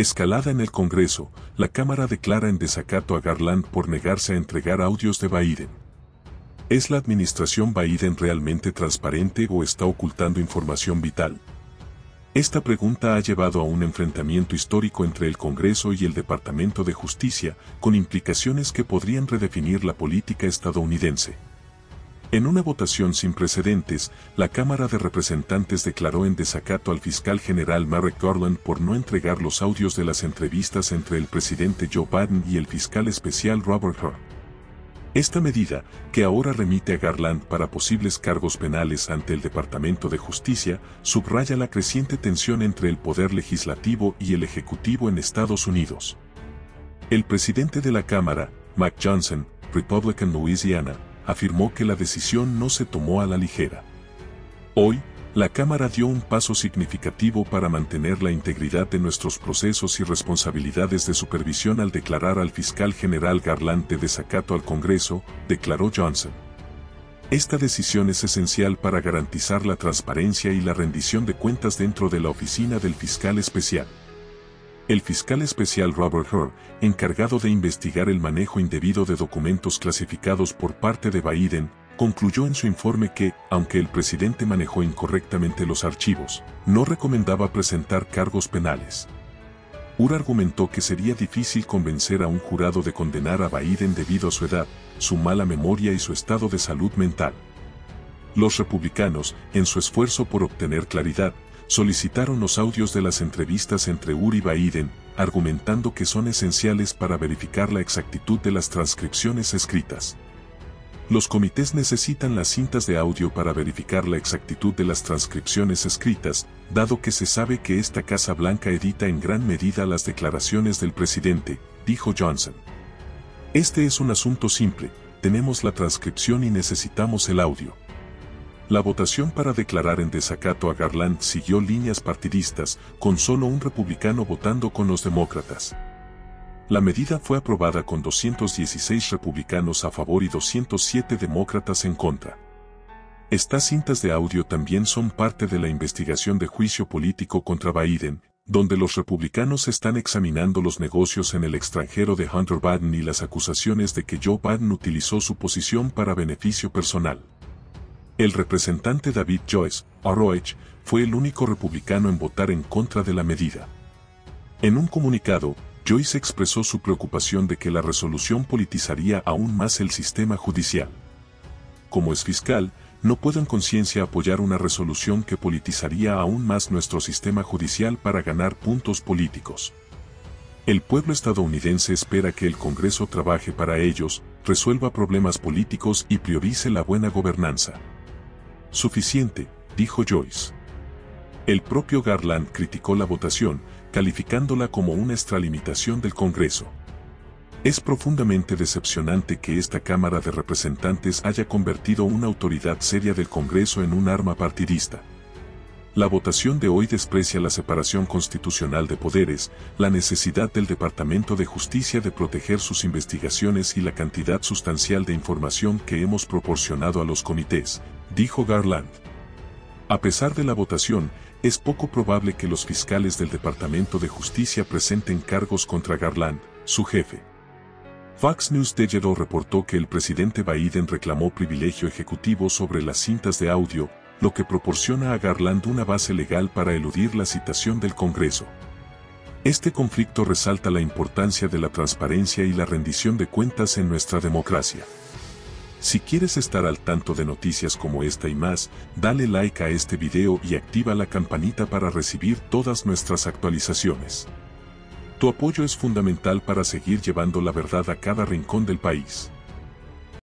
Escalada en el Congreso, la Cámara declara en desacato a Garland por negarse a entregar audios de Biden. ¿Es la administración Biden realmente transparente o está ocultando información vital? Esta pregunta ha llevado a un enfrentamiento histórico entre el Congreso y el Departamento de Justicia, con implicaciones que podrían redefinir la política estadounidense. En una votación sin precedentes, la Cámara de Representantes declaró en desacato al fiscal general Merrick Garland por no entregar los audios de las entrevistas entre el presidente Joe Biden y el fiscal especial Robert Hur. Esta medida, que ahora remite a Garland para posibles cargos penales ante el Departamento de Justicia, subraya la creciente tensión entre el poder legislativo y el ejecutivo en Estados Unidos. El presidente de la Cámara, Mike Johnson, Republican Louisiana, afirmó que la decisión no se tomó a la ligera. Hoy, la Cámara dio un paso significativo para mantener la integridad de nuestros procesos y responsabilidades de supervisión al declarar al fiscal general Garland de desacato al Congreso, declaró Johnson. Esta decisión es esencial para garantizar la transparencia y la rendición de cuentas dentro de la oficina del fiscal especial. El fiscal especial Robert Hur, encargado de investigar el manejo indebido de documentos clasificados por parte de Biden, concluyó en su informe que, aunque el presidente manejó incorrectamente los archivos, no recomendaba presentar cargos penales. Hur argumentó que sería difícil convencer a un jurado de condenar a Biden debido a su edad, su mala memoria y su estado de salud mental. Los republicanos, en su esfuerzo por obtener claridad, solicitaron los audios de las entrevistas entre Hur y Biden, argumentando que son esenciales para verificar la exactitud de las transcripciones escritas. Los comités necesitan las cintas de audio para verificar la exactitud de las transcripciones escritas, dado que se sabe que esta Casa Blanca edita en gran medida las declaraciones del presidente, dijo Johnson. Este es un asunto simple, tenemos la transcripción y necesitamos el audio. La votación para declarar en desacato a Garland siguió líneas partidistas, con solo un republicano votando con los demócratas. La medida fue aprobada con 216 republicanos a favor y 207 demócratas en contra. Estas cintas de audio también son parte de la investigación de juicio político contra Biden, donde los republicanos están examinando los negocios en el extranjero de Hunter Biden y las acusaciones de que Joe Biden utilizó su posición para beneficio personal. El representante David Joyce, ROH, fue el único republicano en votar en contra de la medida. En un comunicado, Joyce expresó su preocupación de que la resolución politizaría aún más el sistema judicial. Como es fiscal, no puedo en conciencia apoyar una resolución que politizaría aún más nuestro sistema judicial para ganar puntos políticos. El pueblo estadounidense espera que el Congreso trabaje para ellos, resuelva problemas políticos y priorice la buena gobernanza. Suficiente, dijo Joyce. El propio Garland criticó la votación, calificándola como una extralimitación del Congreso. Es profundamente decepcionante que esta Cámara de Representantes haya convertido una autoridad seria del Congreso en un arma partidista. La votación de hoy desprecia la separación constitucional de poderes, la necesidad del Departamento de Justicia de proteger sus investigaciones y la cantidad sustancial de información que hemos proporcionado a los comités, dijo Garland. A pesar de la votación, es poco probable que los fiscales del Departamento de Justicia presenten cargos contra Garland, su jefe. Fox News Digital reportó que el presidente Biden reclamó privilegio ejecutivo sobre las cintas de audio, lo que proporciona a Garland una base legal para eludir la citación del Congreso. Este conflicto resalta la importancia de la transparencia y la rendición de cuentas en nuestra democracia. Si quieres estar al tanto de noticias como esta y más, dale like a este video y activa la campanita para recibir todas nuestras actualizaciones. Tu apoyo es fundamental para seguir llevando la verdad a cada rincón del país.